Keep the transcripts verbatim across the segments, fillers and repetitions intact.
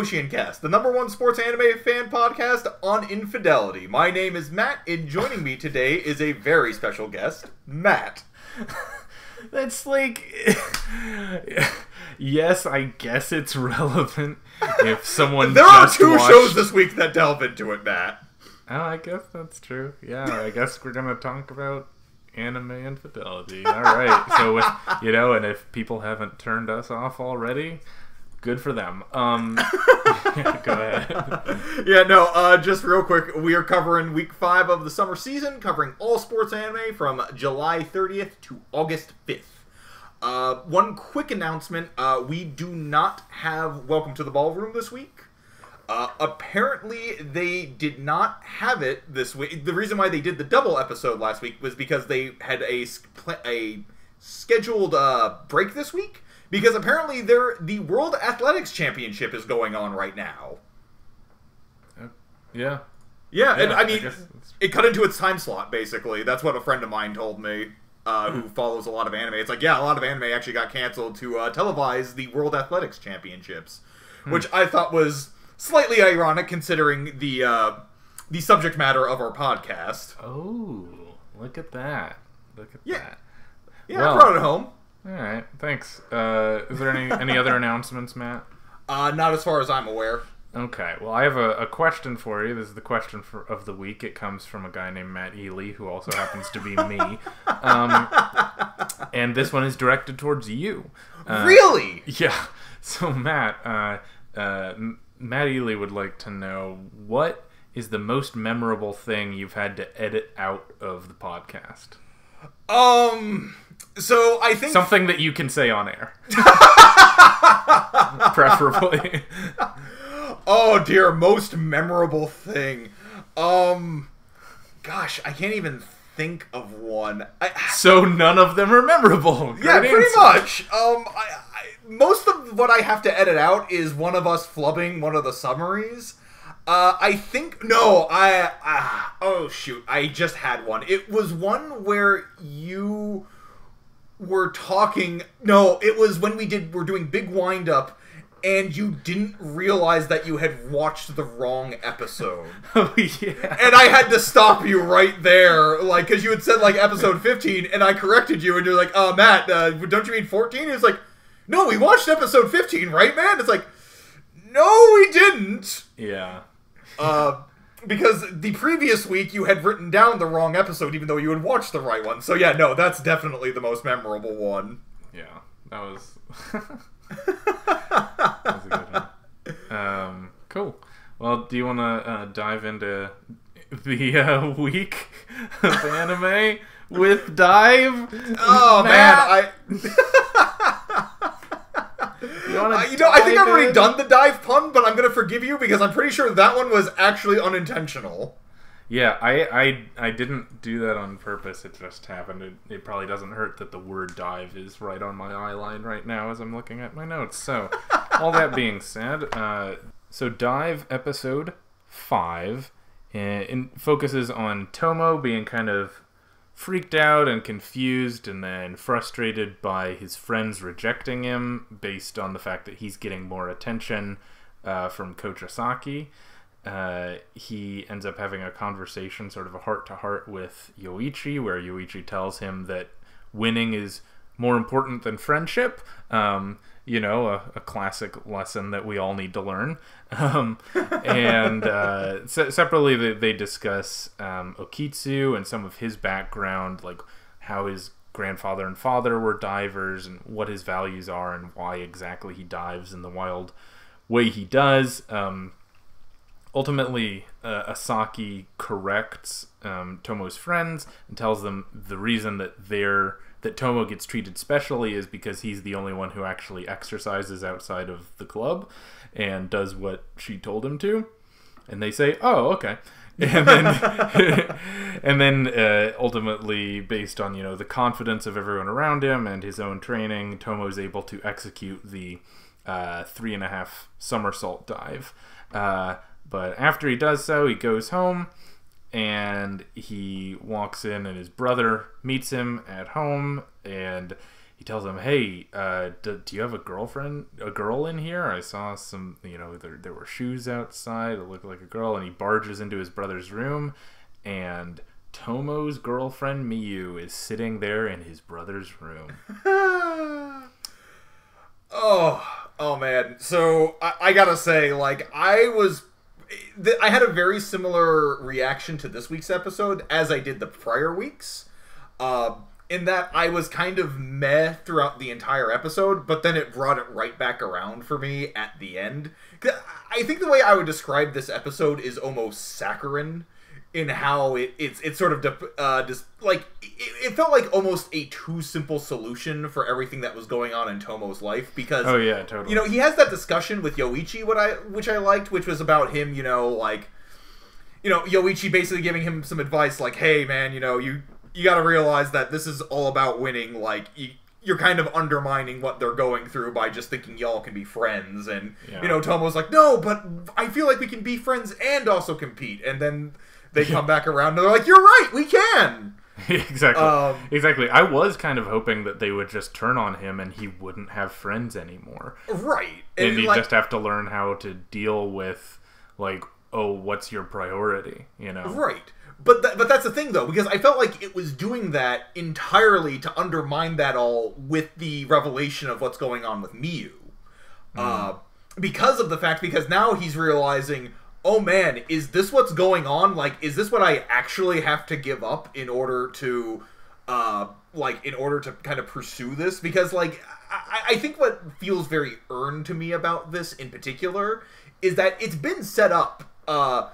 KoshienCast, the number one sports anime fan podcast on infidelity. My name is Matt, and joining me today is a very special guest, Matt. That's like... yes, I guess it's relevant if someone There just are two watched... shows this week that delve into it, Matt. Oh, I guess that's true. Yeah, I guess we're going to talk about anime infidelity. All right. So, with, you know, and if people haven't turned us off already... Good for them. Um, go ahead. Yeah, no, uh, just real quick, we are covering week five of the summer season, covering all sports anime from July thirtieth to August fifth. Uh, one quick announcement, uh, we do not have Welcome to the Ballroom this week. Uh, apparently, they did not have it this week. The reason why they did the double episode last week was because they had a, a scheduled uh, break this week. Because apparently the World Athletics Championship is going on right now. Yeah. Yeah, yeah and I mean, I it cut into its time slot, basically. That's what a friend of mine told me, uh, who follows a lot of anime. It's like, yeah, a lot of anime actually got canceled to uh, televise the World Athletics Championships. Hmm. Which I thought was slightly ironic, considering the, uh, the subject matter of our podcast. Oh, look at that. Look at yeah. that. Yeah, well. I brought it home. All right, thanks. Uh, is there any any other announcements, Matt? Uh, not as far as I'm aware. Okay, well, I have a, a question for you. This is the question for, of the week. It comes from a guy named Matt Ely, who also happens to be me. Um, and this one is directed towards you. Uh, really? Yeah. So, Matt, uh, uh, Matt Ely would like to know, what is the most memorable thing you've had to edit out of the podcast? Um... So, I think... Something that you can say on air. Preferably. Oh, dear. Most memorable thing. Um, gosh, I can't even think of one. I... So, none of them are memorable. Great yeah, pretty answer. Much. Um, I, I, most of what I have to edit out is one of us flubbing one of the summaries. Uh, I think... No, I... Ah, oh, shoot. I just had one. It was one where you... We're talking... No, it was when we did... We're doing Big Wind-Up, and you didn't realize that you had watched the wrong episode. Oh, yeah. And I had to stop you right there, like, because you had said, like, episode fifteen, and I corrected you, and you're like, oh, Matt, uh, don't you mean fourteen? And it's like, no, we watched episode fifteen, right, man? It's like, no, we didn't. Yeah. Uh... Because the previous week, you had written down the wrong episode, even though you had watched the right one. So yeah, no, that's definitely the most memorable one. Yeah, that was... that was a good one. Um, cool. Well, do you want to uh, dive into the uh, week of anime with Dive? Oh, Matt. Man, I... You, uh, you know, I think I've already in? done the dive pun, but I'm going to forgive you because I'm pretty sure that one was actually unintentional. Yeah, I I, I didn't do that on purpose. It just happened. It, it probably doesn't hurt that the word dive is right on my eye line right now as I'm looking at my notes. So, all that being said, uh, so Dive episode five and, and focuses on Tomo being kind of freaked out and confused and then frustrated by his friends rejecting him based on the fact that he's getting more attention uh, from Kochasaki. Uh, he ends up having a conversation, sort of a heart-to-heart with Yoichi, where Yoichi tells him that winning is more important than friendship. Um, you know, a, a classic lesson that we all need to learn. Um, and uh, se separately, they, they discuss um, Okitsu and some of his background, like how his grandfather and father were divers and what his values are and why exactly he dives in the wild way he does. Um, ultimately, uh, Asaki corrects um, Tomo's friends and tells them the reason that they're that Tomo gets treated specially is because he's the only one who actually exercises outside of the club and does what she told him to. And they say, oh, okay. And then, and then uh, ultimately, based on, you know, the confidence of everyone around him and his own training, Tomo is able to execute the uh, three and a half somersault dive. Uh, but after he does so, he goes home. And he walks in and his brother meets him at home and he tells him, hey, uh, do, do you have a girlfriend, a girl in here? I saw some, you know, there, there were shoes outside that looked like a girl. And he barges into his brother's room, and Tomo's girlfriend, Miyu, is sitting there in his brother's room. oh, oh man. So I, I gotta say, like, I was... I had a very similar reaction to this week's episode as I did the prior weeks, uh, in that I was kind of meh throughout the entire episode, but then it brought it right back around for me at the end. I think the way I would describe this episode is almost saccharine in how it, it's it's sort of de uh, just like it, it felt like almost a too simple solution for everything that was going on in Tomo's life, because oh yeah, totally. You know, he has that discussion with Yoichi, what I which I liked, which was about him, you know, like, you know, Yoichi basically giving him some advice, like, hey man, you know, you you got to realize that this is all about winning, like you, you're kind of undermining what they're going through by just thinking y'all can be friends. And yeah. You know, Tomo's like, no, but I feel like we can be friends and also compete. And then they come back around and they're like, you're right, we can! Exactly. Um, exactly. I was kind of hoping that they would just turn on him and he wouldn't have friends anymore. Right. And, and he'd like, just have to learn how to deal with, like, oh, what's your priority, you know? Right. But, th but that's the thing, though, because I felt like it was doing that entirely to undermine that all with the revelation of what's going on with Miyu. Mm. Uh, because of the fact, because now he's realizing... oh man, is this what's going on? Like, is this what I actually have to give up in order to, uh, like, in order to kind of pursue this? Because, like, I, I think what feels very earned to me about this in particular is that it's been set up, uh,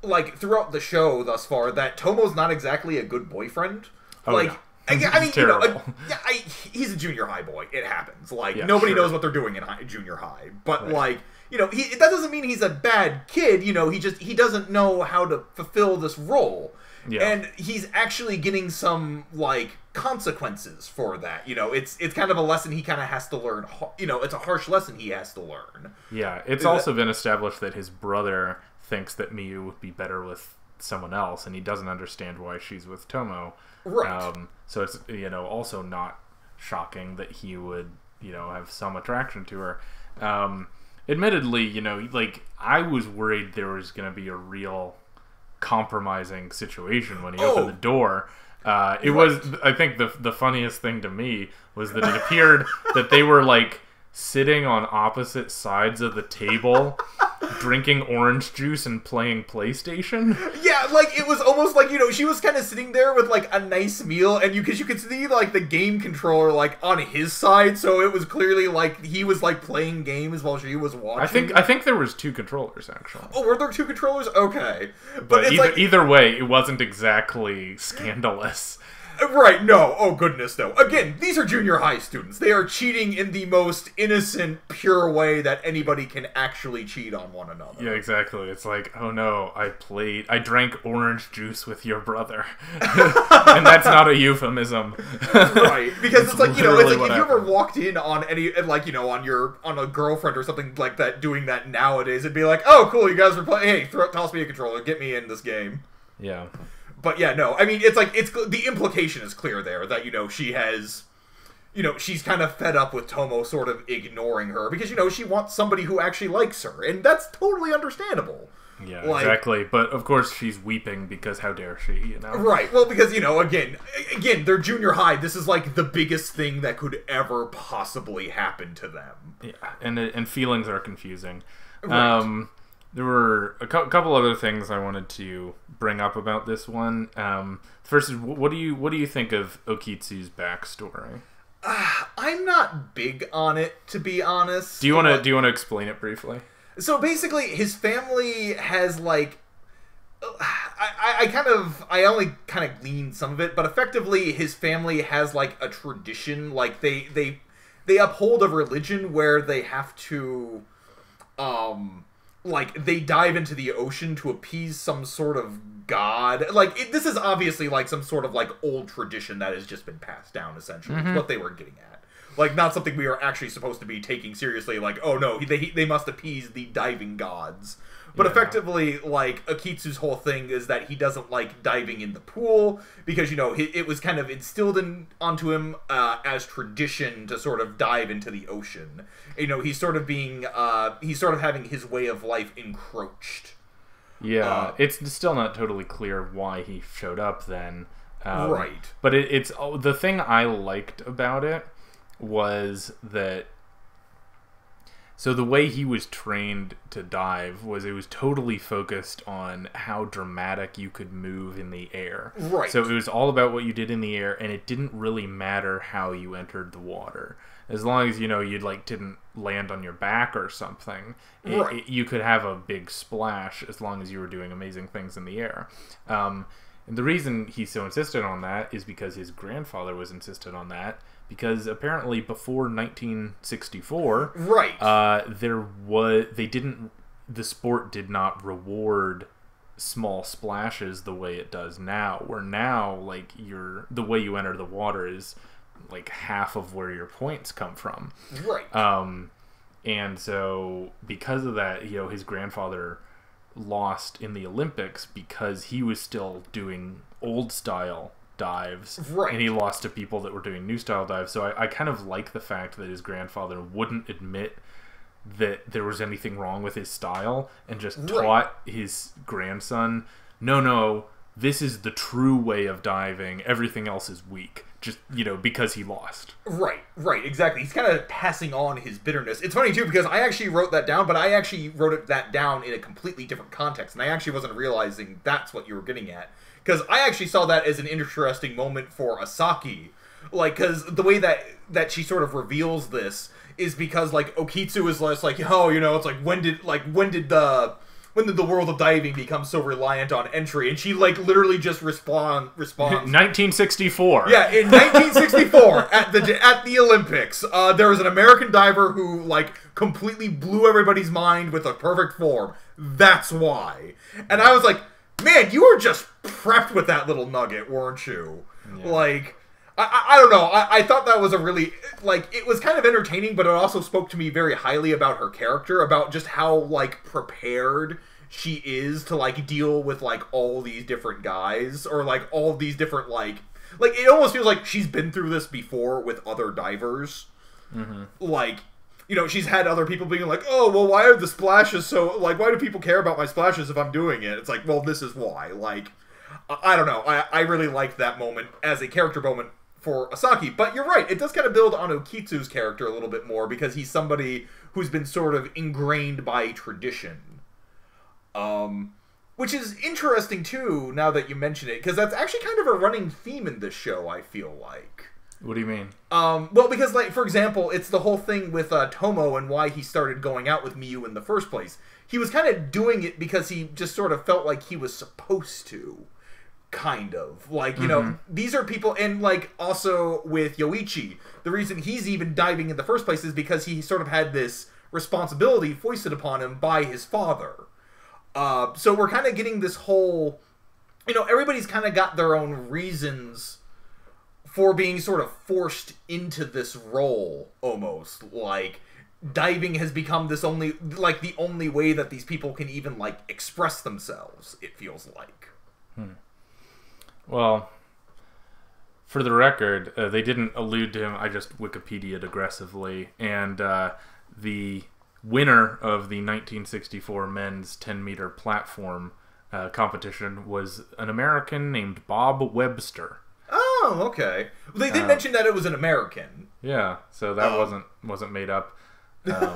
like, throughout the show thus far, that Tomo's not exactly a good boyfriend. Oh, like, yeah. I, I mean, you know, like, yeah, I, he's a junior high boy. It happens. Like, yeah, nobody sure. knows what they're doing in high, junior high. But, right. like... you know, he, that doesn't mean he's a bad kid. You know, he just, he doesn't know how to fulfill this role. Yeah. And he's actually getting some, like, consequences for that. You know, it's it's kind of a lesson he kind of has to learn. You know, it's a harsh lesson he has to learn. Yeah, it's Is also that, been established that his brother thinks that Miyu would be better with someone else, and he doesn't understand why she's with Tomo. Right. Um, so it's, you know, also not shocking that he would, you know, have some attraction to her. Um... Admittedly, you know, like, I was worried there was going to be a real compromising situation when he oh. opened the door. Uh, it right. was, I think, the the funniest thing to me was that it appeared that they were, like, sitting on opposite sides of the table, drinking orange juice and playing PlayStation. Yeah, like, it was almost like, you know, she was kind of sitting there with, like, a nice meal, and you, 'cause you could see, like, the game controller, like, on his side, so it was clearly, like, he was, like, playing games while she was watching. I think I think there was two controllers, actually. Oh, were there two controllers? Okay. But, but it's either, like... either way, it wasn't exactly scandalous. Right, no. Oh, goodness, though. Again, these are junior high students. They are cheating in the most innocent, pure way that anybody can actually cheat on one another. Yeah, exactly. It's like, oh, no, I played... I drank orange juice with your brother. And that's not a euphemism. Right, because it's like, you know, it's like if happened. you ever walked in on any... like, you know, on your... on a girlfriend or something like that, doing that nowadays, it'd be like, oh, cool, you guys were playing... hey, throw, toss me a controller. Get me in this game. Yeah. But yeah, no, I mean, it's like, it's the implication is clear there that, you know, she has, you know, she's kind of fed up with Tomo sort of ignoring her because, you know, she wants somebody who actually likes her, and that's totally understandable. Yeah, like, exactly. But of course she's weeping because how dare she, you know? Right. Well, because, you know, again, again, they're junior high. This is like the biggest thing that could ever possibly happen to them. Yeah, and, and feelings are confusing. Right. Um... There were a couple other things I wanted to bring up about this one. Um, first is, what do you what do you think of Okitsu's backstory? Uh, I'm not big on it, to be honest. Do you want to do you want to explain it briefly? So basically, his family has like, I, I kind of I only kind of gleaned some of it, but effectively, his family has like a tradition, like they they they uphold a religion where they have to, um. like, they dive into the ocean to appease some sort of god. Like, it, this is obviously, like, some sort of, like, old tradition that has just been passed down, essentially. Mm-hmm. What they were getting at. Like, not something we are actually supposed to be taking seriously. Like, oh no, they they must appease the diving gods. But yeah. Effectively, like, Okitsu's whole thing is that he doesn't like diving in the pool because, you know, it, it was kind of instilled in, onto him uh, as tradition to sort of dive into the ocean. You know, he's sort of being, uh, he's sort of having his way of life encroached. Yeah, uh, it's still not totally clear why he showed up then. Um, right. But it, it's, oh, the thing I liked about it was that, so the way he was trained to dive was it was totally focused on how dramatic you could move in the air. Right. So it was all about what you did in the air, and it didn't really matter how you entered the water. As long as, you know, you like didn't land on your back or something, it, right. it, you could have a big splash as long as you were doing amazing things in the air. Um, and the reason he's so insistent on that is because his grandfather was insistent on that. Because apparently before nineteen sixty-four, right, uh, there was they didn't the sport did not reward small splashes the way it does now. Where now, like your the way you enter the water is like half of where your points come from, right? Um, and so because of that, you know, his grandfather lost in the Olympics because he was still doing old style dives, right. And he lost to people that were doing new style dives. So I, I kind of like the fact that his grandfather wouldn't admit that there was anything wrong with his style and just right. taught his grandson, no, no, this is the true way of diving. Everything else is weak. Just, you know, because he lost. Right, right, exactly. He's kind of passing on his bitterness. It's funny, too, because I actually wrote that down, but I actually wrote it, that down in a completely different context, and I actually wasn't realizing that's what you were getting at. Because I actually saw that as an interesting moment for Asaki. Like, because the way that, that she sort of reveals this is because, like, Okitsu is less like, oh, you know, it's like, when did, like, when did the... When did the world of diving become so reliant on entry? And she, like, literally just respond, responds. nineteen sixty-four. Yeah, in nineteen sixty-four, at the at the Olympics, uh, there was an American diver who, like, completely blew everybody's mind with a perfect form. That's why. And I was like, man, you were just prepped with that little nugget, weren't you? Yeah. Like... I, I don't know. I, I thought that was a really, like, it was kind of entertaining, but it also spoke to me very highly about her character, about just how, like, prepared she is to, like, deal with, like, all these different guys, or, like, all these different, like, like, it almost feels like she's been through this before with other divers. Mm-hmm. Like, you know, she's had other people being like, oh, well, why are the splashes so, like, why do people care about my splashes if I'm doing it? It's like, well, this is why. Like, I, I don't know. I, I really liked that moment as a character moment for Asaki, but you're right, it does kind of build on Okitsu's character a little bit more, because he's somebody who's been sort of ingrained by tradition. Um, which is interesting, too, now that you mention it, because that's actually kind of a running theme in this show, I feel like. What do you mean? Um, well, because, like, for example, it's the whole thing with uh, Tomo and why he started going out with Miyu in the first place. He was kind of doing it because he just sort of felt like he was supposed to. Kind of. Like, you mm-hmm. know, these are people, and, like, also with Yoichi, the reason he's even diving in the first place is because he sort of had this responsibility foisted upon him by his father. Uh, so we're kind of getting this whole, you know, everybody's kind of got their own reasons for being sort of forced into this role, almost. Like, diving has become this only, like, the only way that these people can even, like, express themselves, it feels like. Hmm. Well, for the record, uh, they didn't allude to him. I just Wikipedia'd aggressively. And uh, the winner of the nineteen sixty-four men's ten-meter platform uh, competition was an American named Bob Webster. Oh, okay. They did uh, mention that it was an American. Yeah, so that oh. wasn't wasn't made up. Um,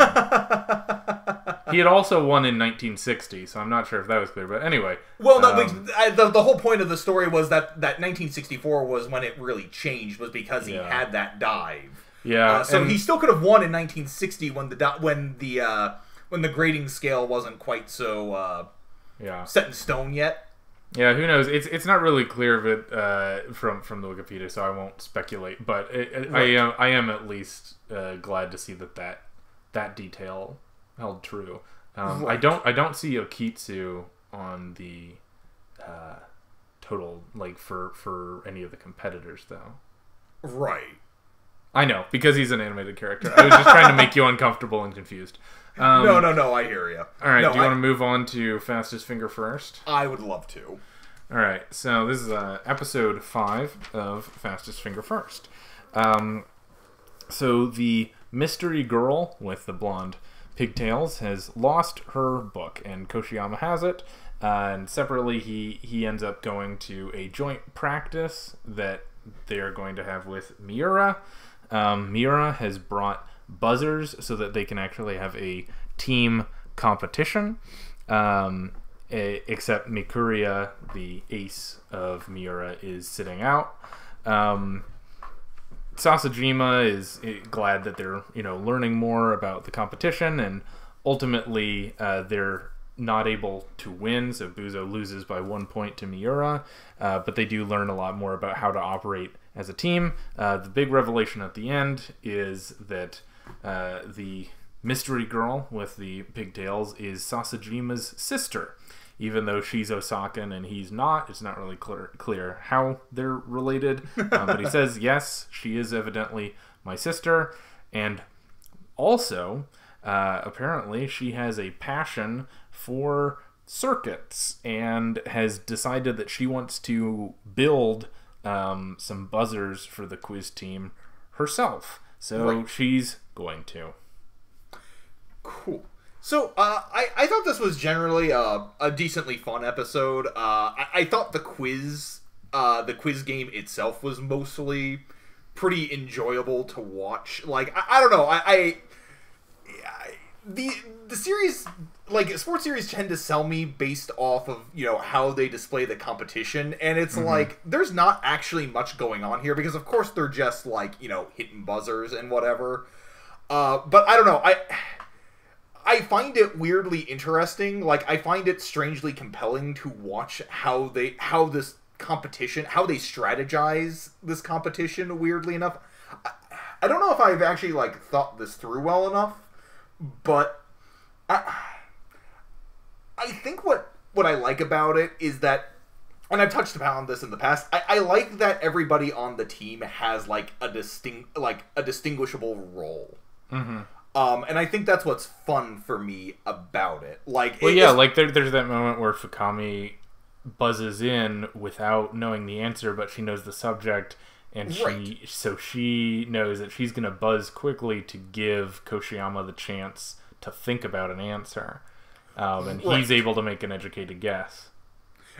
he had also won in nineteen sixty, so I'm not sure if that was clear, but anyway. Well, no, um, I, the, the whole point of the story was that, that nineteen sixty-four was when it really changed, was because he yeah. had that dive. Yeah. Uh, so he still could have won in nineteen sixty when the when the uh, when the grading scale wasn't quite so uh, yeah. set in stone yet. Yeah, who knows? It's it's not really clear of it uh, from from the Wikipedia, so I won't speculate. But it, it, right. I am I am at least uh, glad to see that that. that detail held true. Um, right. I don't. I don't see Okitsu on the uh, total, like for for any of the competitors though. Right. I know, because he's an animated character. I was just trying to make you uncomfortable and confused. Um, no, no, no, I hear you. All right, no, do you I... want to move on to Fastest Finger First? I would love to. All right, so this is uh, episode five of Fastest Finger First. Um, so the mystery girl with the blonde pigtails has lost her book, and Koshiyama has it. Uh, and separately, he, he ends up going to a joint practice that they are going to have with Miura. Um, Miura has brought buzzers so that they can actually have a team competition, um, a, except Mikuria, the ace of Miura, is sitting out. Um, Sasajima is glad that they're you know learning more about the competition, and ultimately uh, they're not able to win, so Buzo loses by one point to Miura, uh, but they do learn a lot more about how to operate as a team. Uh, the big revelation at the end is that uh, the mystery girl with the pigtails is Sasajima's sister, even though she's Osakan and he's not. It's not really clear, clear how they're related, um, but he says, yes, she is evidently my sister, and also, uh, apparently, she has a passion for circuits and has decided that she wants to build Um, some buzzers for the quiz team herself. So right. she's going to. Cool. So uh, I, I thought this was generally a, a decently fun episode. Uh, I, I thought the quiz, uh, the quiz game itself was mostly pretty enjoyable to watch. Like, I, I don't know. I, I, I the, the series... Like, sports series tend to sell me based off of, you know, how they display the competition. And it's mm-hmm. like, there's not actually much going on here. Because, of course, they're just, like, you know, hitting buzzers and whatever. Uh, but I don't know. I I find it weirdly interesting. Like, I find it strangely compelling to watch how they, how this competition, how they strategize this competition, weirdly enough. I, I don't know if I've actually, like, thought this through well enough. But... I... I think what, what I like about it is that, and I've touched upon this in the past, I, I like that everybody on the team has, like, a distinct, like, a distinguishable role. Mm-hmm. Um, and I think that's what's fun for me about it. Like, well, it yeah, is... like, there, there's that moment where Fukami buzzes in without knowing the answer, but she knows the subject, and she right. so she knows that she's going to buzz quickly to give Koshiyama the chance to think about an answer. Um, and right. he's able to make an educated guess.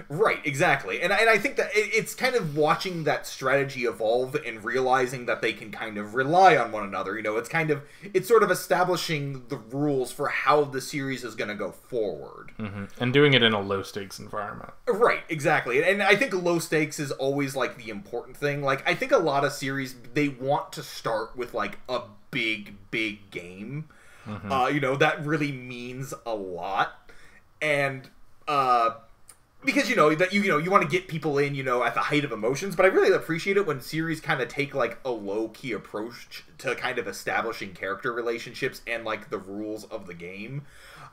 Right, exactly. And, and I think that it, it's kind of watching that strategy evolve and realizing that they can kind of rely on one another. You know, it's kind of, it's sort of establishing the rules for how the series is going to go forward. Mm-hmm. And doing it in a low-stakes environment. Right, exactly. And, and I think low-stakes is always, like, the important thing. Like, I think a lot of series, they want to start with, like, a big, big game. Mm-hmm. Uh, you know, that really means a lot. And, uh, because, you know, that you, you know, you want to get people in, you know, at the height of emotions, but I really appreciate it when series kind of take, like, a low-key approach to kind of establishing character relationships and, like, the rules of the game.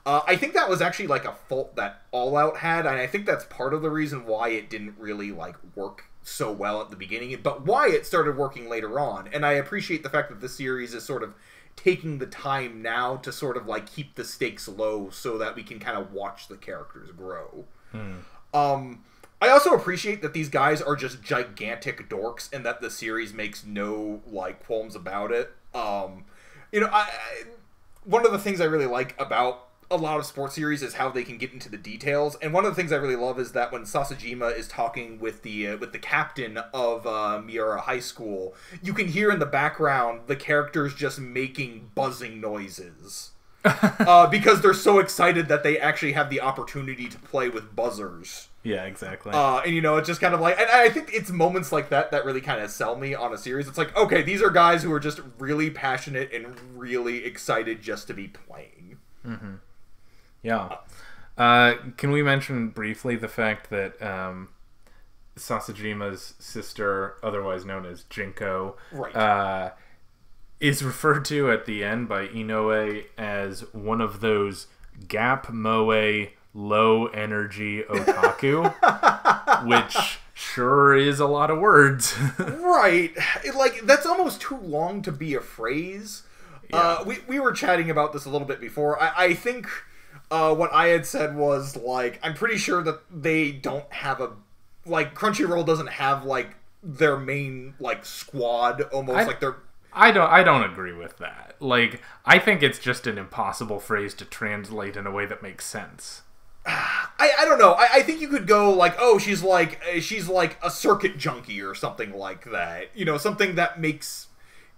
Uh, I think that was actually, like, a fault that All Out had, and I think that's part of the reason why it didn't really, like, work so well at the beginning, but why it started working later on. And I appreciate the fact that the series is sort of taking the time now to sort of, like, keep the stakes low so that we can kind of watch the characters grow. Hmm. Um, I also appreciate that these guys are just gigantic dorks and that the series makes no, like, qualms about it. Um, you know, I, I, one of the things I really like about a lot of sports series is how they can get into the details. And one of the things I really love is that when Sasajima is talking with the uh, with the captain of uh, Miura High School, you can hear in the background the characters just making buzzing noises uh, because they're so excited that they actually have the opportunity to play with buzzers. Yeah, exactly. Uh, and, you know, it's just kind of like... And I think it's moments like that that really kind of sell me on a series. It's like, okay, these are guys who are just really passionate and really excited just to be playing. Mm-hmm. Yeah. Uh, can we mention briefly the fact that um, Sasajima's sister, otherwise known as Jinko, right. uh, is referred to at the end by Inoue as one of those gap moe low energy otaku, which sure is a lot of words. Right. It, like, that's almost too long to be a phrase. Yeah. Uh, we, we were chatting about this a little bit before. I, I think uh, what I had said was, like, I'm pretty sure that they don't have a... Like, Crunchyroll doesn't have, like, their main, like, squad almost. I, like, their... I don't, I don't agree with that. Like, I think it's just an impossible phrase to translate in a way that makes sense. I, I don't know. I, I think you could go like, oh, she's like, she's like a circuit junkie or something like that. You know, something that makes...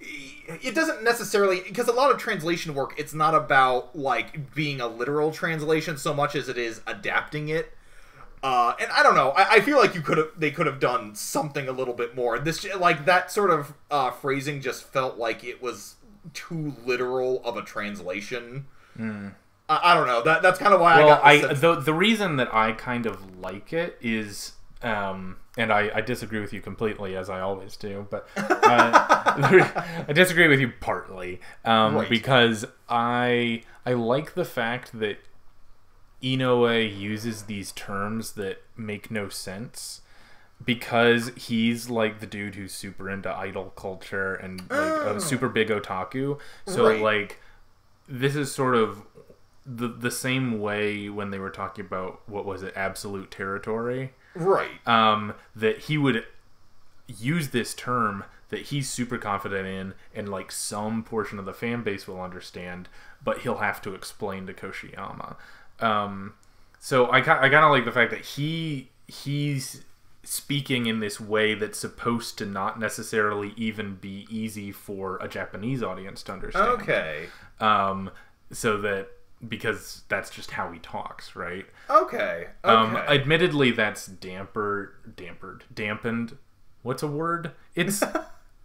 It doesn't necessarily... Because a lot of translation work, it's not about, like, being a literal translation so much as it is adapting it. Uh, and I don't know. I, I feel like you could have, they could have done something a little bit more. This, like, that sort of uh, phrasing just felt like it was too literal of a translation. Mm. I, I don't know. That that's kind of why well, I got. Well, the the reason that I kind of like it is, um, and I, I disagree with you completely, as I always do. But uh, I disagree with you partly um, right. because I I like the fact that Inoue uses these terms that make no sense because he's like the dude who's super into idol culture and like oh. a super big otaku. So right. like this is sort of the the same way when they were talking about what was it, absolute territory, right? Um, that he would use this term that he's super confident in and like some portion of the fan base will understand, but he'll have to explain to Koshiyama. Um, so I, I kind of like the fact that he he's speaking in this way that's supposed to not necessarily even be easy for a Japanese audience to understand. Okay. Um, so that, because that's just how he talks, right? Okay. Okay. Um, admittedly, that's damper, dampered, dampened. What's a word? It's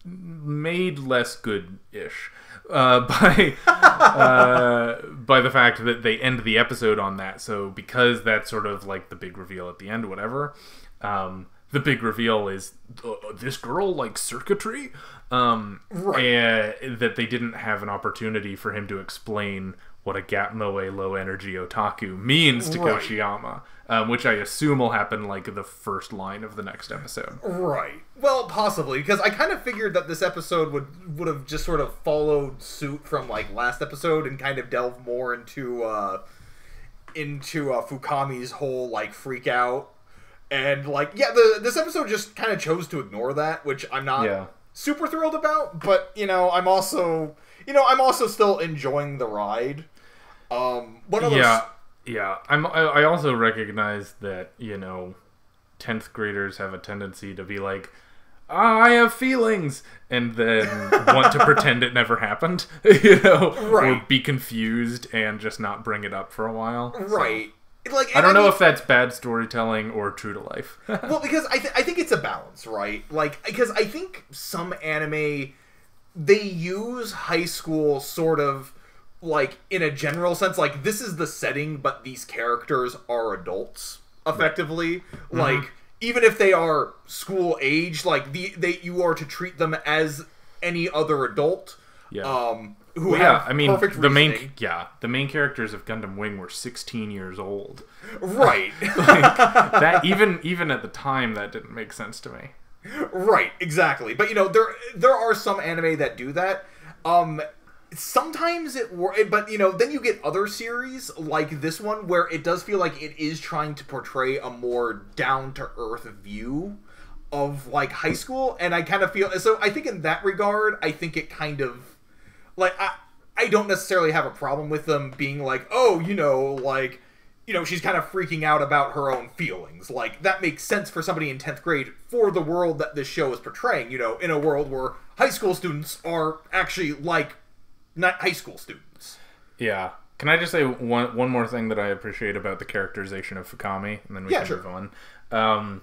made less good-ish. Uh, by uh, by the fact that they end the episode on that, so because that's sort of like the big reveal at the end, whatever. Um, the big reveal is uh, this girl like circuitry, um, right. and that they didn't have an opportunity for him to explain what a Gatmoe low energy otaku means to right. Koshiyama, um, which I assume will happen like the first line of the next episode. Right. Well, possibly, because I kind of figured that this episode would would have just sort of followed suit from like last episode and kind of delved more into uh, into uh, Fukami's whole like freak out and like yeah, the, this episode just kind of chose to ignore that, which I'm not yeah. super thrilled about. But you know, I'm also you know I'm also still enjoying the ride. Um, what other yeah, yeah. I'm, I I also recognize that, you know, tenth graders have a tendency to be like, oh, I have feelings, and then want to pretend it never happened, you know, right. or be confused and just not bring it up for a while. Right. So, like, I don't I know mean, if that's bad storytelling or true to life. Well, because I th I think it's a balance, right? Like, because I think some anime, they use high school sort of, like, in a general sense, like, this is the setting, but these characters are adults, effectively. Mm-hmm. Like, even if they are school-aged, like, the, they, you are to treat them as any other adult. Yeah. Um, who well, have yeah, I mean, perfect the reasoning. Main, yeah, the main characters of Gundam Wing were sixteen years old. Right. Like, that, even, even at the time, that didn't make sense to me. Right, exactly. But, you know, there, there are some anime that do that. Um... Sometimes it works, but, you know, then you get other series like this one where it does feel like it is trying to portray a more down-to-earth view of, like, high school, and I kind of feel... So I think in that regard, I think it kind of... Like, I, I don't necessarily have a problem with them being like, oh, you know, like, you know, she's kind of freaking out about her own feelings. Like, that makes sense for somebody in tenth grade for the world that this show is portraying, you know, in a world where high school students are actually, like... not high school students. Yeah. Can I just say one one more thing that I appreciate about the characterization of Fukami, and then we yeah, can sure. move on? Um,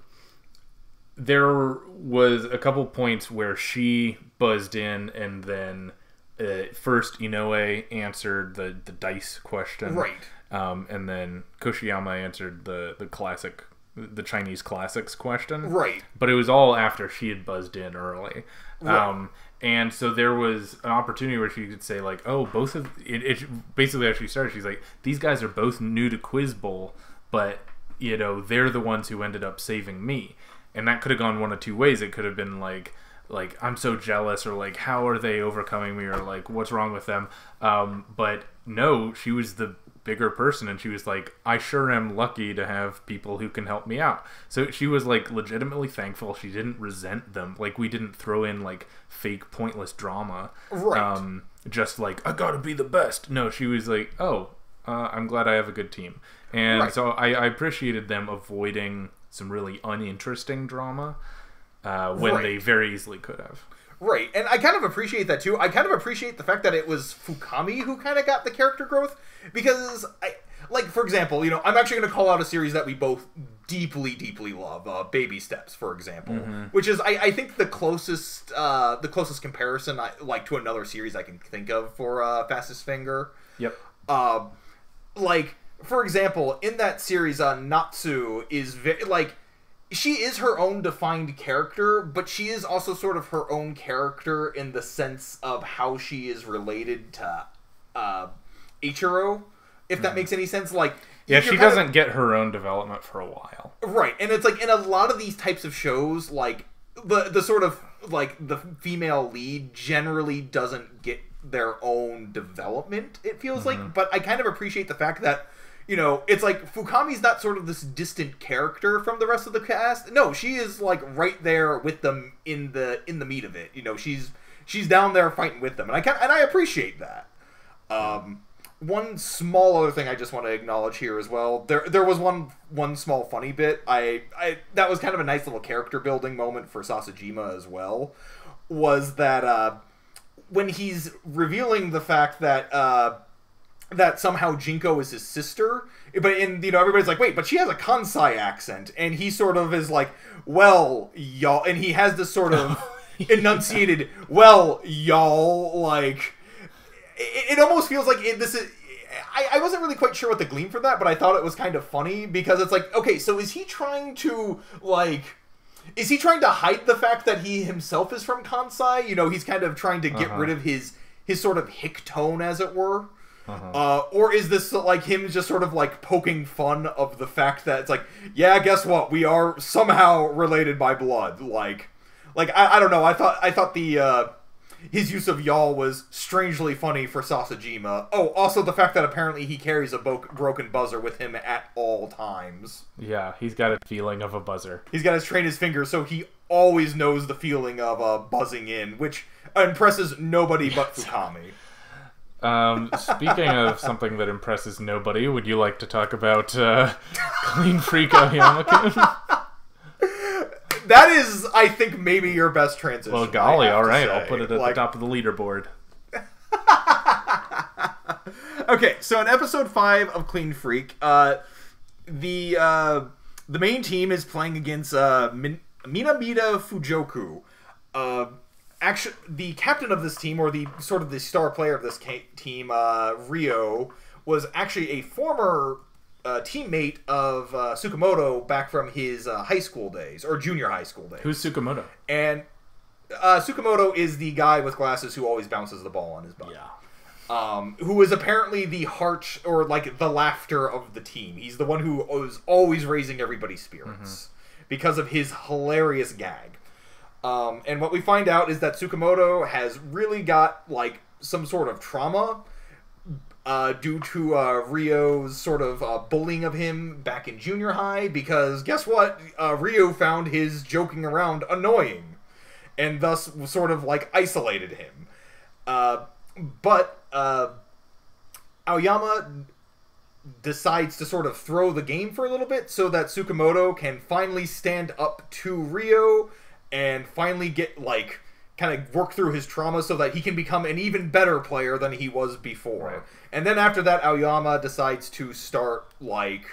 there was a couple points where she buzzed in, and then uh, first Inoue answered the the dice question, right? Um, and then Koshiyama answered the the classic, the Chinese classics question, right? But it was all after she had buzzed in early, right. um. And so there was an opportunity where she could say, like, oh, both of... It, it basically, as she started, she's like, these guys are both new to Quiz Bowl, but, you know, they're the ones who ended up saving me. And that could have gone one of two ways. It could have been like, like I'm so jealous, or like, how are they overcoming me, or like, what's wrong with them? Um, but no, she was the bigger person, and she was like, I sure am lucky to have people who can help me out. So she was like legitimately thankful. She didn't resent them. Like, we didn't throw in like fake pointless drama. Right. Um, just like, I gotta be the best. No, she was like, oh, uh, I'm glad I have a good team. And right. so I, I appreciated them avoiding some really uninteresting drama uh, when right. they very easily could have. Right, and I kind of appreciate that too. I kind of appreciate the fact that it was Fukami who kind of got the character growth, because, I, like, for example, you know, I'm actually going to call out a series that we both deeply, deeply love, uh, Baby Steps, for example, mm-hmm. which is, I, I think, the closest, uh, the closest comparison, I, like, to another series I can think of for uh, Fastest Finger. Yep. Uh, like, for example, in that series, uh, Natsu is very, like, she is her own defined character, but she is also sort of her own character in the sense of how she is related to uh, Ichiro, if that mm. makes any sense. Like, yeah, she doesn't of... get her own development for a while. Right, and it's like in a lot of these types of shows, like, the, the sort of, like, the female lead generally doesn't get their own development, it feels mm-hmm. like, but I kind of appreciate the fact that, you know, it's like Fukami's not sort of this distant character from the rest of the cast. No, she is like right there with them in the in the meat of it. You know, she's she's down there fighting with them, and I can and I appreciate that. Um, one small other thing I just want to acknowledge here as well. There there was one one small funny bit. I I that was kind of a nice little character building moment for Sasajima as well. Was that uh, when he's revealing the fact that. Uh, that somehow Jinko is his sister, but in, you know, everybody's like, wait, but she has a Kansai accent, and he sort of is like, well, y'all, and he has this sort of enunciated, well, y'all, like, it, it almost feels like it, this is, I, I wasn't really quite sure what to glean from that, but I thought it was kind of funny, because it's like, okay, so is he trying to, like, is he trying to hide the fact that he himself is from Kansai? You know, he's kind of trying to get uh-huh. rid of his, his sort of hick tone, as it were. Uh-huh. Uh, or is this like him just sort of like poking fun of the fact that it's like, yeah, guess what? We are somehow related by blood. Like, like I, I don't know. I thought I thought the uh, his use of y'all was strangely funny for Sasajima. Oh, also the fact that apparently he carries a bo broken buzzer with him at all times. Yeah, he's got a feeling of a buzzer. He's got to train his fingers so he always knows the feeling of uh, buzzing in, which impresses nobody but Fukami. Um, speaking of something that impresses nobody, would you like to talk about uh, Clean Freak Aoyama-kun? That is, I think, maybe your best transition. Well, golly, alright, I'll put it at like... the top of the leaderboard. Okay, so in episode five of Clean Freak, uh, the uh, the main team is playing against uh, Min Minamida Fujoku. Uh, Actually, the captain of this team, or the sort of the star player of this team, uh, Ryo, was actually a former uh, teammate of uh, Tsukamoto back from his uh, high school days, or junior high school days. Who's Tsukamoto? And uh, Tsukamoto is the guy with glasses who always bounces the ball on his butt. Yeah. Um, who is apparently the heart, or like the laughter of the team. He's the one who is always raising everybody's spirits mm-hmm. because of his hilarious gag. Um, and what we find out is that Tsukamoto has really got, like, some sort of trauma uh, due to uh, Ryo's sort of uh, bullying of him back in junior high, because guess what? Uh, Ryo found his joking around annoying, and thus sort of, like, isolated him. Uh, but uh, Aoyama decides to sort of throw the game for a little bit so that Tsukamoto can finally stand up to Ryo, and finally get, like, kind of work through his trauma so that he can become an even better player than he was before. Right. And then after that, Aoyama decides to start, like,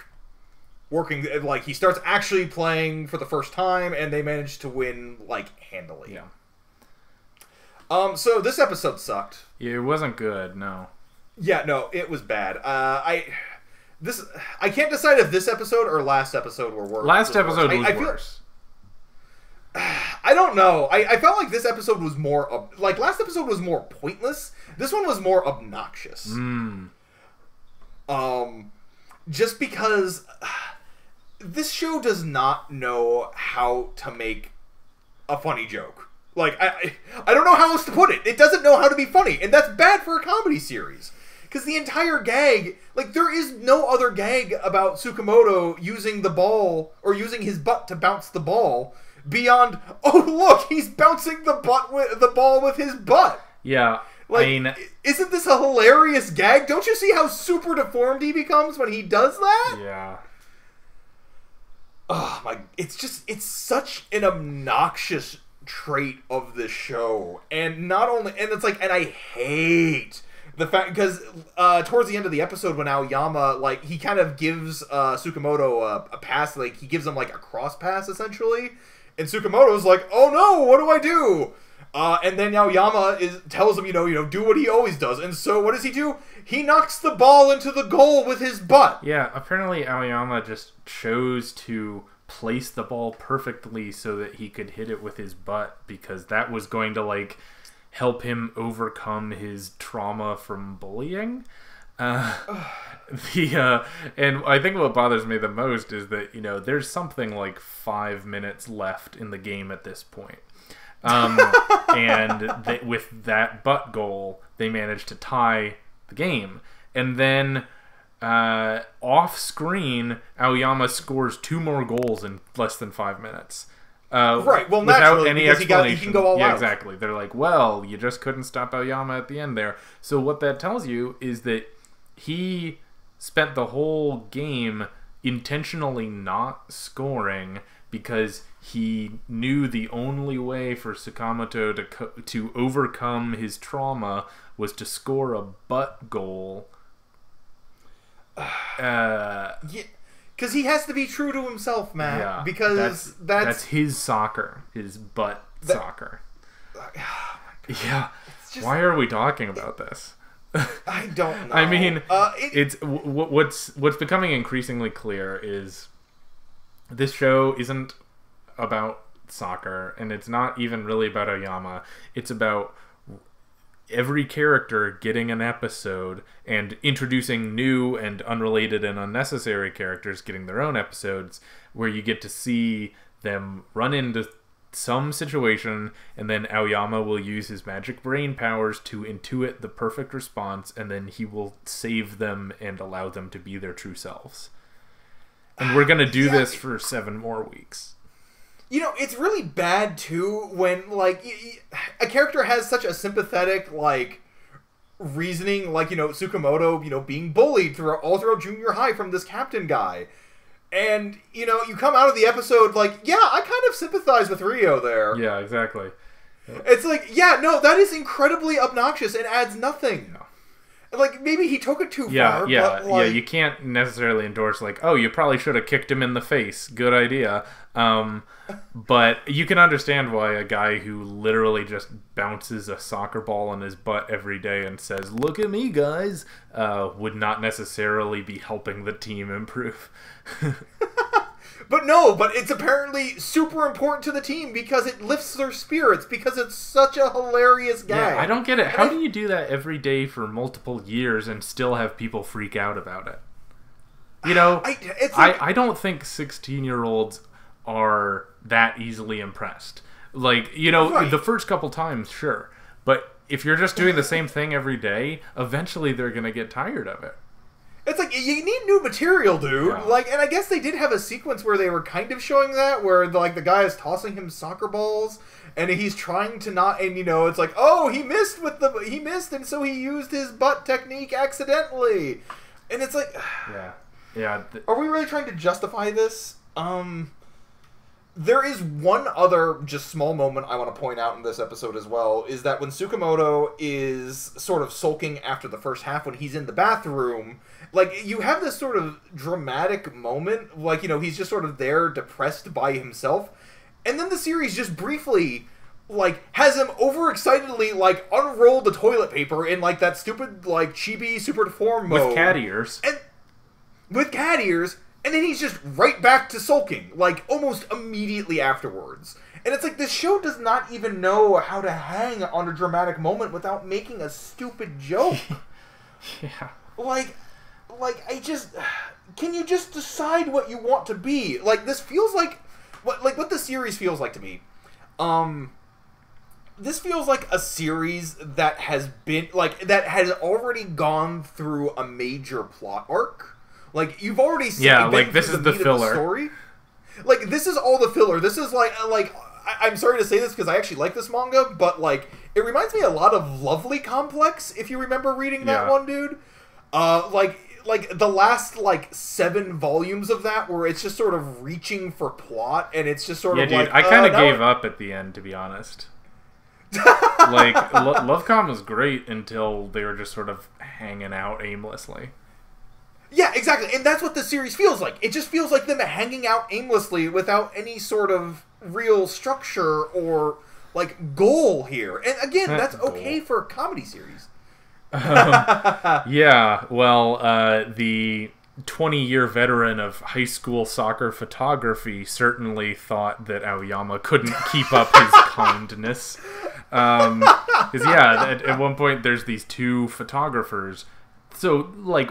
working... Like, he starts actually playing for the first time, and they manage to win, like, handily. Yeah. Um, so this episode sucked. Yeah, it wasn't good, no. Yeah, no, it was bad. Uh, I... This... I can't decide if this episode or last episode were worse. Last episode was worse. I, I feel, worse. I don't know. I, I felt like this episode was more... Ob like, last episode was more pointless. This one was more obnoxious. Mm. Um, just because... Uh, this show does not know how to make a funny joke. Like, I I don't know how else to put it. It doesn't know how to be funny, and that's bad for a comedy series. Because the entire gag, like, there is no other gag about Tsukamoto using the ball, or using his butt to bounce the ball, beyond, oh, look, he's bouncing the butt with, the ball with his butt. Yeah, like, I mean... isn't this a hilarious gag? Don't you see how super deformed he becomes when he does that? Yeah. Oh, my... It's just... It's such an obnoxious trait of this show. And not only... And it's like... And I hate... The fact, because uh, towards the end of the episode, when Aoyama, like, he kind of gives uh, Tsukamoto a, a pass, like, he gives him, like, a cross pass, essentially, and Tsukamoto's like, oh no, what do I do? Uh, and then Aoyama is, tells him, you know, you know, do what he always does, and so what does he do? He knocks the ball into the goal with his butt! Yeah, apparently Aoyama just chose to place the ball perfectly so that he could hit it with his butt, because that was going to, like... help him overcome his trauma from bullying. Uh, the uh, and I think what bothers me the most is that, you know, there's something like five minutes left in the game at this point. Um, and th with that butt goal, they managed to tie the game. And then uh, off screen, Aoyama scores two more goals in less than five minutes. Uh, right, well, naturally, any because he, got, he can go all yeah, out. Exactly. They're like, well, you just couldn't stop Aoyama at the end there. So what that tells you is that he spent the whole game intentionally not scoring because he knew the only way for Tsukamoto to, co to overcome his trauma was to score a butt goal. Uh, yeah. Because he has to be true to himself, Matt. Yeah, because that's, that's... That's his soccer. His butt that, soccer. Oh yeah. Just, why are we talking about it, this? I don't know. I mean, uh, it, it's w w what's what's becoming increasingly clear is this show isn't about soccer, and it's not even really about Aoyama. It's about every character getting an episode and introducing new and unrelated and unnecessary characters getting their own episodes, where you get to see them run into some situation, and then Aoyama will use his magic brain powers to intuit the perfect response, and then he will save them and allow them to be their true selves. And we're gonna do yeah. this for seven more weeks. You know, it's really bad, too, when, like, a character has such a sympathetic, like, reasoning, like, you know, Tsukamoto, you know, being bullied throughout, all throughout junior high from this captain guy. And, you know, you come out of the episode like, yeah, I kind of sympathize with Ryo there. Yeah, exactly. It's like, yeah, no, that is incredibly obnoxious and adds nothing. Yeah. Like, maybe he took it too yeah, far. Yeah, but like... yeah, you can't necessarily endorse, like, oh, you probably should have kicked him in the face. Good idea. Um, but you can understand why a guy who literally just bounces a soccer ball on his butt every day and says, look at me, guys, uh, would not necessarily be helping the team improve. But no, but it's apparently super important to the team because it lifts their spirits, because it's such a hilarious gag. Yeah, I don't get it. How do you do that every day for multiple years and still have people freak out about it? You know, I, it's like, I, I don't think sixteen-year-olds are that easily impressed. Like, you know, right. the first couple times, sure. But if you're just doing the same thing every day, eventually they're going to get tired of it. It's like, you need new material, dude. Yeah. Like, and I guess they did have a sequence where they were kind of showing that, where, the, like, the guy is tossing him soccer balls, and he's trying to not, and, you know, it's like, oh, he missed with the, he missed, and so he used his butt technique accidentally. And it's like... yeah. Yeah. Are we really trying to justify this? Um... There is one other just small moment I want to point out in this episode as well, is that when Tsukamoto is sort of sulking after the first half when he's in the bathroom, like, you have this sort of dramatic moment, like, you know, he's just sort of there depressed by himself, and then the series just briefly, like, has him overexcitedly, like, unroll the toilet paper in, like, that stupid, like, chibi super deform mode. With cat ears. And with cat ears. And then he's just right back to sulking, like, almost immediately afterwards. And it's like, this show does not even know how to hang on a dramatic moment without making a stupid joke. Yeah. Like, like, I just... Can you just decide what you want to be? Like, this feels like... What, like, what the series feels like to me. Um... This feels like a series that has been, like, that has already gone through a major plot arc. Like, you've already seen, yeah, like, this is the filler story. Like, this is all the filler. This is like, like, I I'm sorry to say this because I actually like this manga, but, like, it reminds me a lot of Lovely Complex, if you remember reading that yeah. one, dude. Uh, like, like, the last, like, seven volumes of that where it's just sort of reaching for plot, and it's just sort yeah, of dude, like... I kind of uh, gave up at the end, to be honest. Like, Lo Lovecom was great until they were just sort of hanging out aimlessly. Yeah, exactly. And that's what the series feels like. It just feels like them hanging out aimlessly without any sort of real structure or, like, goal here. And again, that's, that's okay for a comedy series. Um, yeah, well, uh, the twenty-year veteran of high school soccer photography certainly thought that Aoyama couldn't keep up his kindness. Um, 'cause, yeah, at, at one point there's these two photographers. So, like,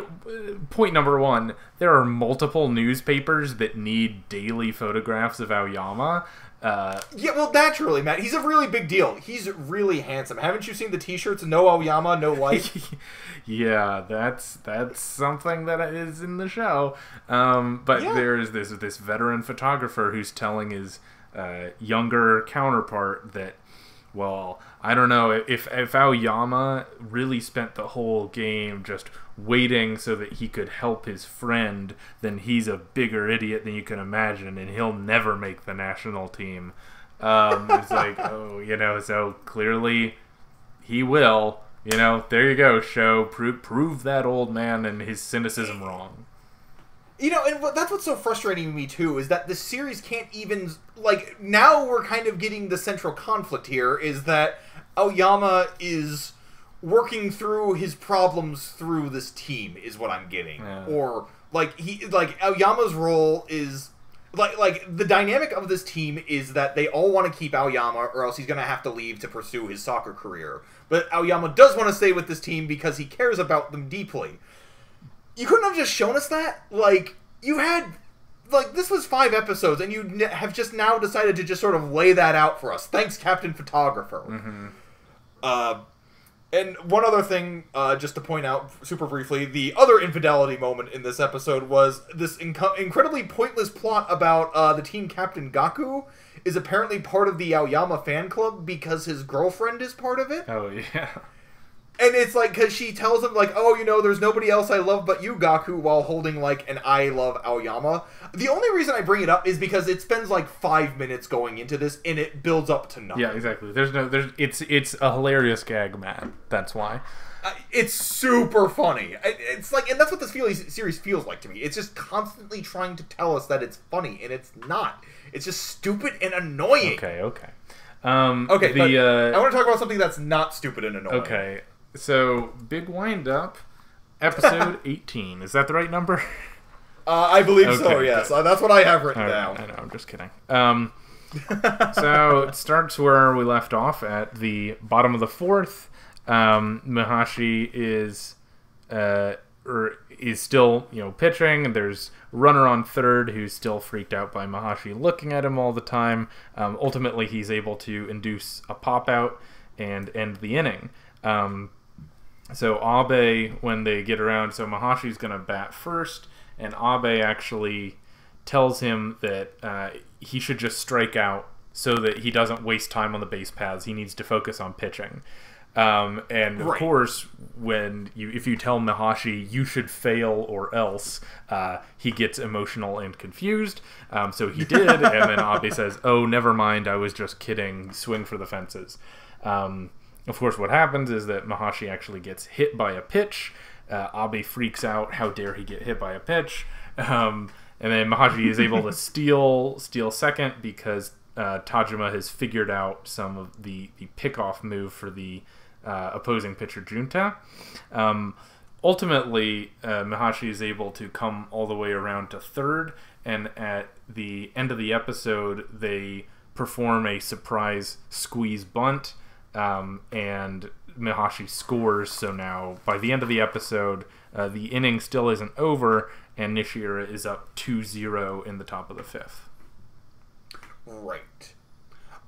point number one, there are multiple newspapers that need daily photographs of Aoyama. Uh, yeah, well, naturally, Matt. He's a really big deal. He's really handsome. Haven't you seen the T-shirts? No Aoyama, no life. Yeah, that's that's something that is in the show. Um, but yeah. there is this this veteran photographer who's telling his uh, younger counterpart that, well, I don't know if if Aoyama really spent the whole game just waiting so that he could help his friend, then he's a bigger idiot than you can imagine, and he'll never make the national team. Um, it's like, oh, you know, so clearly he will. You know, there you go, show. Pro prove that old man and his cynicism wrong. You know, and that's what's so frustrating to me, too, is that the series can't even... Like, now we're kind of getting the central conflict here, is that Aoyama is working through his problems through this team, is what I'm getting. Yeah. Or, like, he, like, Aoyama's role is... Like, like the dynamic of this team is that they all want to keep Aoyama, or else he's going to have to leave to pursue his soccer career. But Aoyama does want to stay with this team because he cares about them deeply. You couldn't have just shown us that? Like, you had... Like, this was five episodes, and you have just now decided to just sort of lay that out for us. Thanks, Captain Photographer. Mm-hmm. Uh, and one other thing, uh, just to point out super briefly, the other infidelity moment in this episode was this inc incredibly pointless plot about uh, the team captain Gaku is apparently part of the Aoyama fan club because his girlfriend is part of it. Oh, yeah. And it's like, because she tells him, like, oh, you know, there's nobody else I love but you, Gaku, while holding, like, an I love Aoyama. The only reason I bring it up is because it spends, like, five minutes going into this, and it builds up to nothing. Yeah, exactly. There's no, there's, it's, it's a hilarious gag, man. That's why. Uh, it's super funny. It, it's like, and that's what this feel, series feels like to me. It's just constantly trying to tell us that it's funny, and it's not. It's just stupid and annoying. Okay, okay. Um, okay, the, but uh, I want to talk about something that's not stupid and annoying. Okay. So, Big Wind-Up, episode eighteen. Is that the right number? Uh, I believe okay, so, yes. Good. That's what I have written right, down. I know, I'm just kidding. Um, so, it starts where we left off at the bottom of the fourth. Um, Mihashi is, uh, er, is still, you know, pitching. And there's a runner on third who's still freaked out by Mihashi looking at him all the time. Um, ultimately, he's able to induce a pop-out and end the inning. Um, So Abe, when they get around, so Mahashi's going to bat first, and Abe actually tells him that uh, he should just strike out so that he doesn't waste time on the base paths. He needs to focus on pitching. Um, and, of right. course, when you, if you tell Mihashi you should fail or else, uh, he gets emotional and confused. Um, so he did, and then Abe says, oh, never mind, I was just kidding, swing for the fences. Um... Of course, what happens is that Mihashi actually gets hit by a pitch. Uh, Abe freaks out. How dare he get hit by a pitch? Um, and then Mihashi is able to steal steal second because uh, Tajima has figured out some of the, the pickoff move for the uh, opposing pitcher Junta. Um, ultimately, uh, Mihashi is able to come all the way around to third. And at the end of the episode, they perform a surprise squeeze bunt. um, and Mihashi scores, so now by the end of the episode, uh, the inning still isn't over, and Nishira is up two zero in the top of the fifth. Right.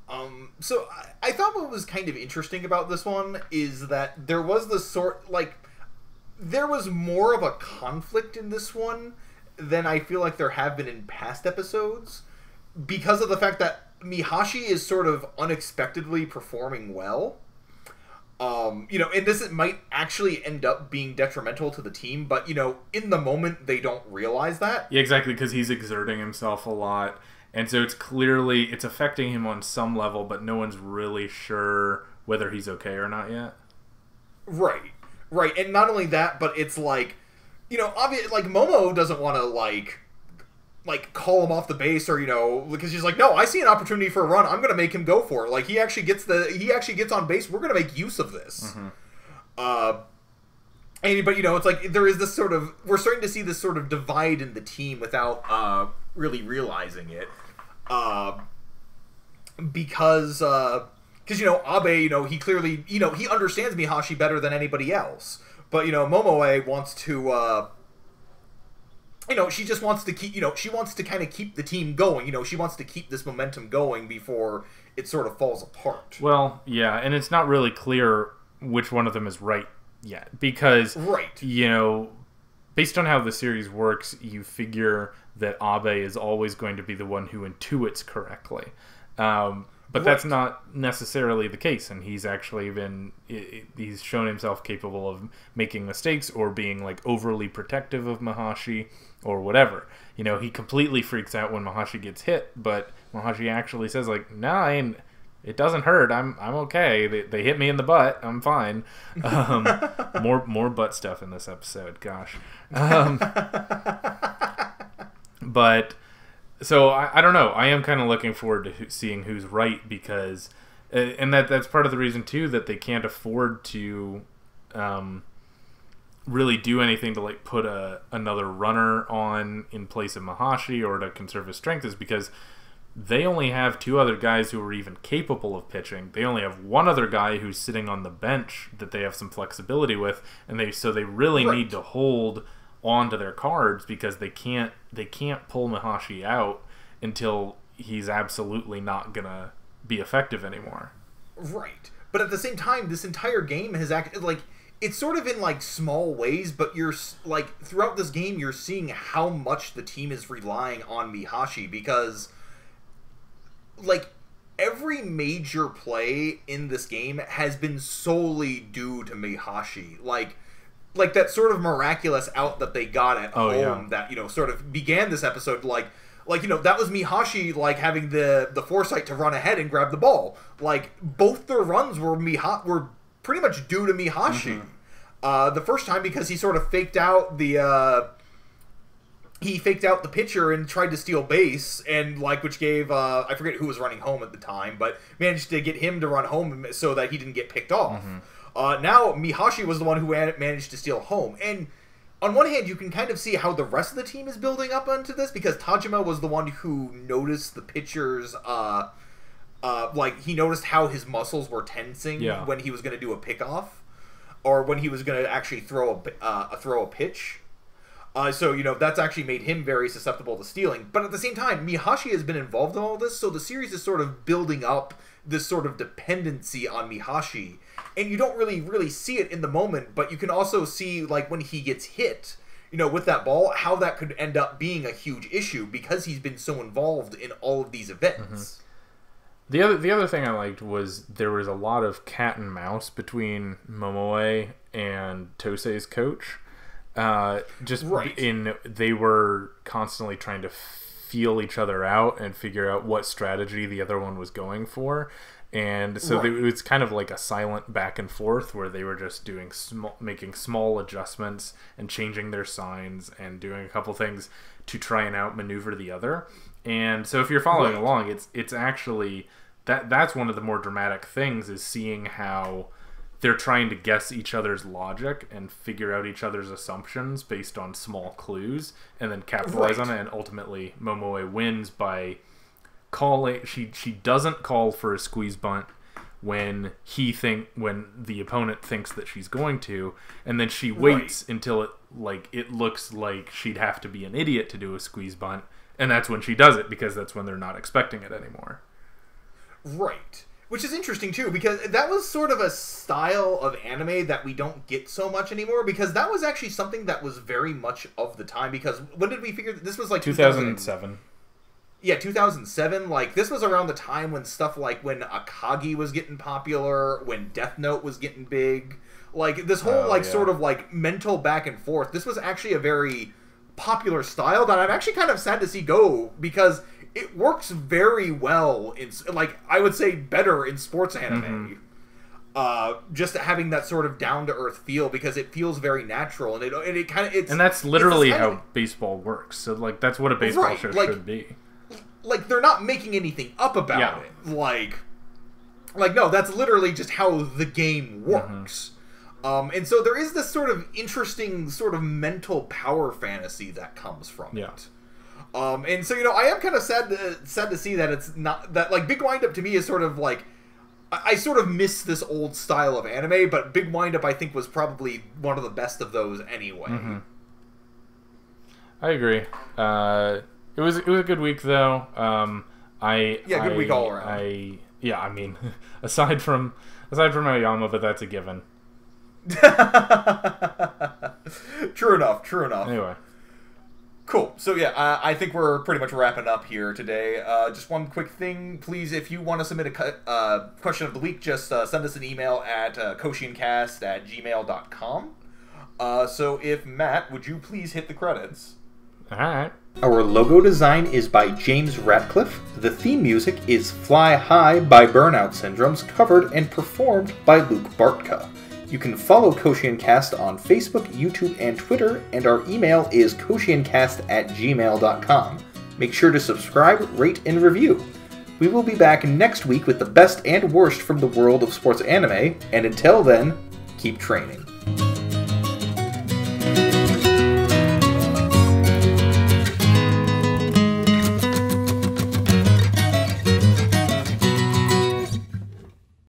Um, so I, I thought what was kind of interesting about this one is that there was the sort, like, there was more of a conflict in this one than I feel like there have been in past episodes, because of the fact that Mihashi is sort of unexpectedly performing well. Um, you know, and this it might actually end up being detrimental to the team, but, you know, in the moment they don't realize that. Yeah, exactly, because he's exerting himself a lot. And so it's clearly, it's affecting him on some level, but no one's really sure whether he's okay or not yet. Right. Right. And not only that, but it's like, you know, obviously, like, Momo doesn't want to, like, like, call him off the base or, you know, because she's like, no, I see an opportunity for a run. I'm going to make him go for it. Like, he actually gets the, he actually gets on base. We're going to make use of this. Mm-hmm. Uh, and, but, you know, it's like, there is this sort of, we're starting to see this sort of divide in the team without uh, really realizing it. Uh, because, uh, because, you know, Abe, you know, he clearly, you know, he understands Mihashi better than anybody else. But, you know, Momoe wants to, uh, you know, she just wants to keep, you know, she wants to kind of keep the team going. You know, she wants to keep this momentum going before it sort of falls apart. Well, yeah, and it's not really clear which one of them is right yet. Because, right. you know, based on how the series works, you figure that Abe is always going to be the one who intuits correctly. Um, but right. that's not necessarily the case, and he's actually been, he's shown himself capable of making mistakes or being, like, overly protective of Mihashi or whatever. You know, he completely freaks out when Mihashi gets hit, but Mihashi actually says, like, nah, I ain't, it doesn't hurt, I'm I'm okay, they, they hit me in the butt, I'm fine. Um, more, more butt stuff in this episode, gosh. Um... But, so, I, I don't know. I am kind of looking forward to who, seeing who's right, because... And that that's part of the reason, too, that they can't afford to um, really do anything to, like, put a, another runner on in place of Mihashi or to conserve his strength, is because they only have two other guys who are even capable of pitching. They only have one other guy who's sitting on the bench that they have some flexibility with, and they so they really right. need to hold... onto their cards, because they can't they can't pull Mihashi out until he's absolutely not gonna be effective anymore. Right. But at the same time, this entire game has acted like it's sort of in like small ways, but you're like throughout this game you're seeing how much the team is relying on Mihashi, because like every major play in this game has been solely due to Mihashi. Like Like, that sort of miraculous out that they got at oh, home yeah. that, you know, sort of began this episode, like, like you know, that was Mihashi, like, having the, the foresight to run ahead and grab the ball. Like, both their runs were Miha were pretty much due to Mihashi. Mm-hmm. Uh, the first time, because he sort of faked out the, uh, he faked out the pitcher and tried to steal base, and, like, which gave, uh, I forget who was running home at the time, but managed to get him to run home so that he didn't get picked off. Mm-hmm. Uh, now, Mihashi was the one who managed to steal home. And on one hand, you can kind of see how the rest of the team is building up onto this, because Tajima was the one who noticed the pitcher's, uh, uh, like, he noticed how his muscles were tensing yeah. when he was going to do a pickoff, or when he was going to actually throw a, uh, throw a pitch. Uh, so, you know, that's actually made him very susceptible to stealing. But at the same time, Mihashi has been involved in all this, so the series is sort of building up this sort of dependency on Mihashi. And you don't really, really see it in the moment, but you can also see, like, when he gets hit, you know, with that ball, how that could end up being a huge issue because he's been so involved in all of these events. Mm-hmm. The other the other thing I liked was there was a lot of cat and mouse between Momoe and Tosei's coach. Uh, just right. in they were constantly trying to feel each other out and figure out what strategy the other one was going for. And so right. they, it's kind of like a silent back and forth where they were just doing sm making small adjustments and changing their signs and doing a couple things to try and outmaneuver the other. And so if you're following right. along, it's it's actually that that's one of the more dramatic things, is seeing how they're trying to guess each other's logic and figure out each other's assumptions based on small clues and then capitalize right. on it. And ultimately Momoe wins by calling, she she doesn't call for a squeeze bunt when he think when the opponent thinks that she's going to, and then she waits right. until it like it looks like she'd have to be an idiot to do a squeeze bunt, and that's when she does it because that's when they're not expecting it anymore. Right. Which is interesting, too, because that was sort of a style of anime that we don't get so much anymore, because that was actually something that was very much of the time, because when did we figure that this was like... two thousand seven. Yeah, two thousand seven. Like, this was around the time when stuff like when Akagi was getting popular, when Death Note was getting big. Like, this whole, oh, like, yeah. sort of, like, mental back and forth. This was actually a very popular style that I'm actually kind of sad to see go, because... it works very well in, like, I would say better in sports anime. Mm-hmm. Uh, just having that sort of down-to-earth feel, because it feels very natural, and it and it kind of it's and that's literally how anime. baseball works. So like that's what a baseball right. show like, should be. Like they're not making anything up about yeah. it. Like, like no, that's literally just how the game works. Mm-hmm. Um, and so there is this sort of interesting sort of mental power fantasy that comes from yeah. it. Um, and so, you know, I am kind of sad to, sad to see that it's not... that, like, Big Wind-Up to me is sort of, like... I, I sort of miss this old style of anime, but Big Wind-Up, I think, was probably one of the best of those anyway. Mm-hmm. I agree. Uh, it was it was a good week, though. Um, I Yeah, good I, week all around. I, yeah, I mean, aside from aside from Aoyama, but that's a given. True enough, true enough. Anyway. Cool. So, yeah, uh, I think we're pretty much wrapping up here today. Uh, just one quick thing. Please, if you want to submit a cu uh, question of the week, just uh, send us an email at uh, Koshien Cast at gmail dot com. Uh, so, if Matt, would you please hit the credits? All right. Our logo design is by James Ratcliffe. The theme music is Fly High by Burnout Syndromes, covered and performed by Luke Bartka. You can follow KoshienCast on Facebook, YouTube, and Twitter, and our email is Koshien Cast at gmail dot com. Make sure to subscribe, rate, and review. We will be back next week with the best and worst from the world of sports anime, and until then, keep training.